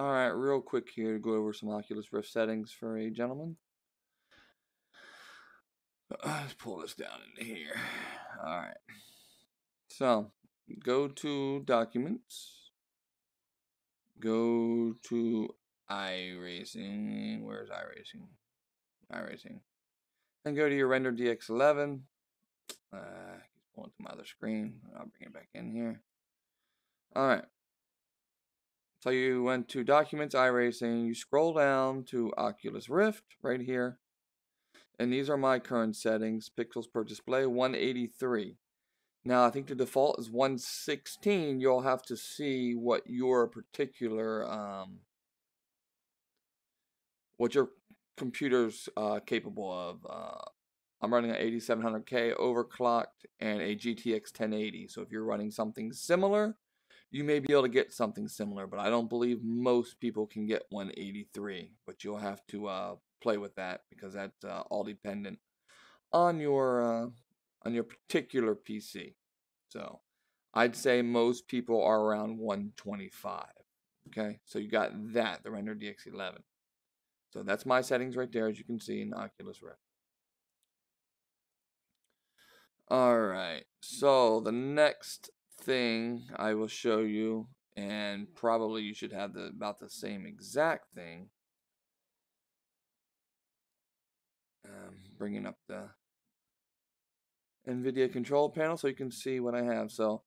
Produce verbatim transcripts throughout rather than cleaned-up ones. Alright, real quick here to go over some Oculus Rift settings for a gentleman. Let's pull this down into here. Alright. So, go to Documents. Go to iRacing. Where's iRacing? iRacing. And go to your Render D X eleven. Uh, pull it to my other screen. I'll bring it back in here. Alright. So you went to Documents, iRacing, you scroll down to Oculus Rift right here. And these are my current settings. Pixels per display, one eighty-three. Now I think the default is one sixteen. You'll have to see what your particular, um, what your computer's uh, capable of. Uh, I'm running an eighty-seven hundred K overclocked and a G T X ten eighty. So if you're running something similar, you may be able to get something similar, but I don't believe most people can get one eighty-three. But you'll have to uh, play with that because that's uh, all dependent on your uh, on your particular P C. So I'd say most people are around one twenty-five. Okay, so you got that, the Render D X eleven. So that's my settings right there, as you can see in Oculus Rift. All right, so the next thing I will show you, and probably you should have the about the same exact thing. Um, bringing up the NVIDIA control panel so you can see what I have. So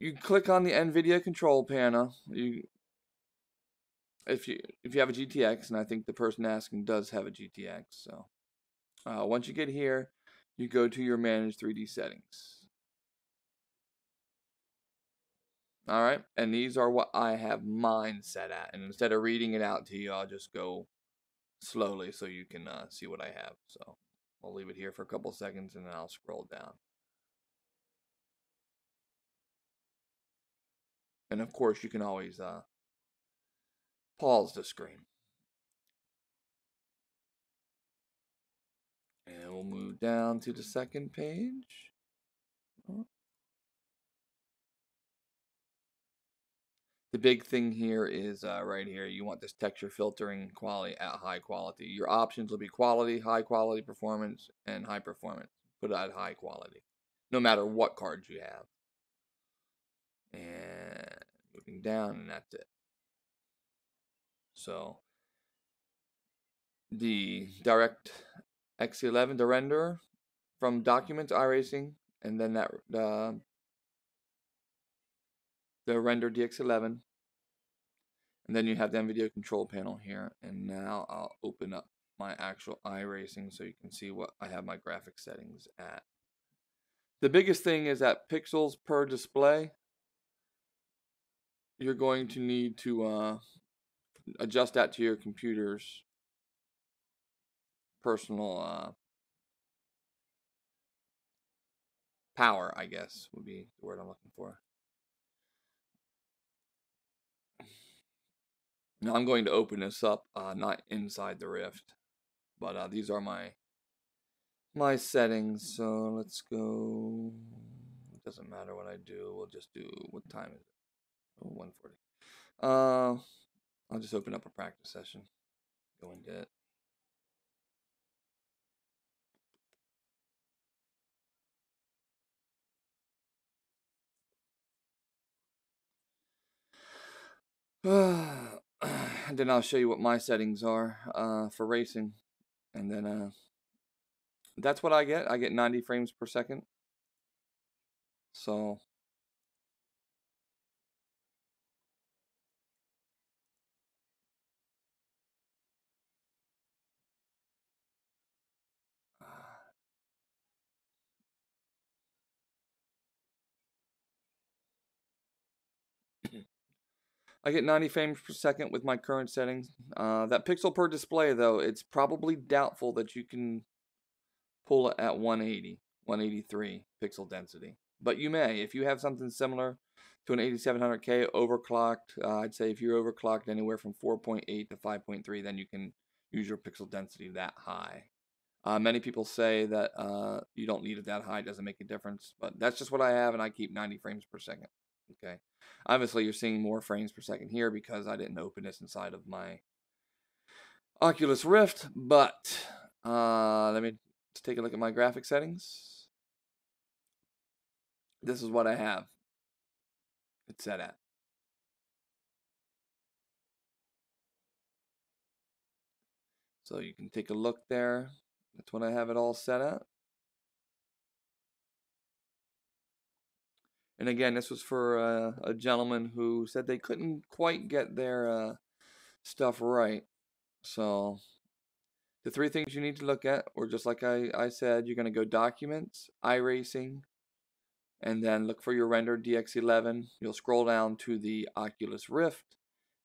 you click on the NVIDIA control panel. You, if you if you have a G T X, and I think the person asking does have a G T X. So uh, once you get here, you go to your Manage three D settings. Alright, and these are what I have mine set at. And instead of reading it out to you, I'll just go slowly so you can uh, see what I have. So I'll leave it here for a couple seconds and then I'll scroll down. And of course, you can always uh, pause the screen. And we'll move down to the second page. The big thing here is uh, right here, you want this texture filtering quality at high quality. Your options will be quality, high quality, performance, and high performance. Put it at high quality, no matter what cards you have. And moving down, and that's it. So the DirectX eleven, the renderer, from Documents, iRacing, and then that... Uh, the Render D X eleven, and then you have the NVIDIA control panel here. And now I'll open up my actual iRacing so you can see what I have my graphic settings at. The biggest thing is that pixels per display, you're going to need to uh, adjust that to your computer's personal uh, power, I guess would be the word I'm looking for. Now I'm going to open this up, uh, not inside the Rift, but uh, these are my my settings. So let's go. It doesn't matter what I do. We'll just do, what time is it? Oh, one forty. Uh, I'll just open up a practice session. Go and get it. Ah. And then I'll show you what my settings are uh, for racing. And then uh, that's what I get. I get ninety frames per second. So I get ninety frames per second with my current settings. Uh, that pixel per display, though, it's probably doubtful that you can pull it at one eighty, one eighty-three pixel density. But you may. If you have something similar to an eighty-seven hundred K overclocked, uh, I'd say if you're overclocked anywhere from four point eight to five point three, then you can use your pixel density that high. Uh, many people say that uh, you don't need it that high, it doesn't make a difference. But that's just what I have, and I keep ninety frames per second Okay. Obviously, you're seeing more frames per second here because I didn't open this inside of my Oculus Rift, but uh, let me take a look at my graphic settings. This is what I have it set at. So you can take a look there. That's what I have it all set at. And again, this was for uh, a gentleman who said they couldn't quite get their uh, stuff right. So the three things you need to look at, or just like I, I said, you're going to go Documents, iRacing, and then look for your Render D X eleven. You'll scroll down to the Oculus Rift.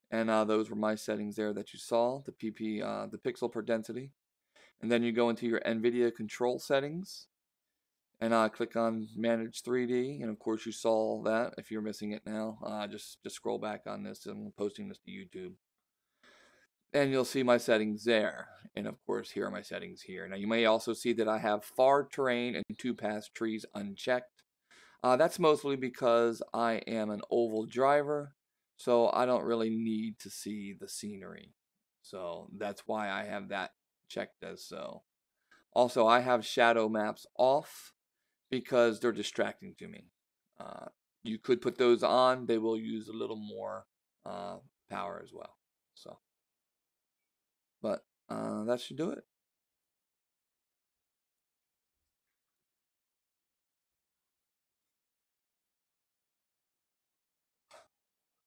And uh, those were my settings there that you saw, the P P, uh, the pixel per density. And then you go into your NVIDIA control settings, and uh, click on Manage three D. And of course, you saw that. If you're missing it now, uh, just just scroll back on this. I'm posting this to YouTube, and you'll see my settings there. And of course, here are my settings here. Now, you may also see that I have far terrain and two pass trees unchecked. Uh, that's mostly because I am an oval driver. So I don't really need to see the scenery. So that's why I have that checked as so. Also, I have shadow maps off because they're distracting to me. Uh, you could put those on. They will use a little more uh, power as well. So, but uh, that should do it.